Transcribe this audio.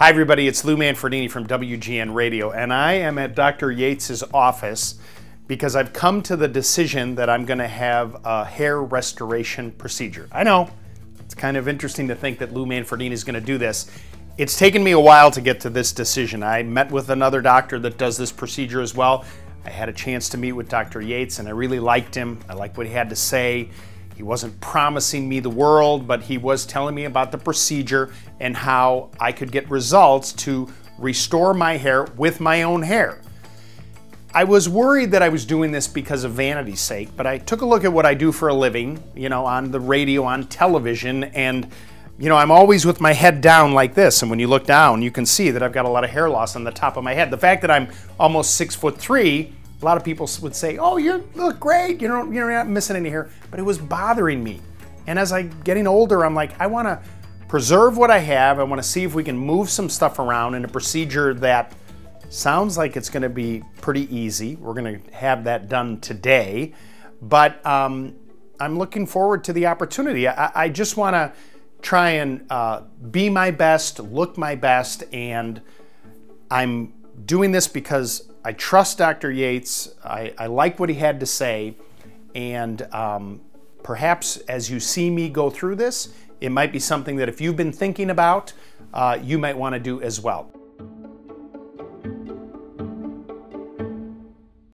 Hi everybody, it's Lou Manfredini from WGN Radio, and I am at Dr. Yates' office because I've come to the decision that I'm gonna have a hair restoration procedure. I know, it's kind of interesting to think that Lou Manfredini is gonna do this. It's taken me a while to get to this decision. I met with another doctor that does this procedure as well. I had a chance to meet with Dr. Yates and I really liked him. I liked what he had to say. He wasn't promising me the world, but he was telling me about the procedure and how I could get results to restore my hair with my own hair. I was worried that I was doing this because of vanity's sake, but I took a look at what I do for a living, you know, on the radio, on television, and you know, I'm always with my head down like this, and when you look down, you can see that I've got a lot of hair loss on the top of my head. The fact that I'm almost 6'3", a lot of people would say, oh, you look great, you're not missing any hair, but it was bothering me. And as I'm getting older, I'm like, I wanna preserve what I have, I wanna see if we can move some stuff around in a procedure that sounds like it's gonna be pretty easy. We're gonna have that done today, but I'm looking forward to the opportunity. I just wanna try and be my best, look my best, and I'm doing this because I trust Dr. Yates, I like what he had to say, and perhaps as you see me go through this, it might be something that if you've been thinking about, you might want to do as well.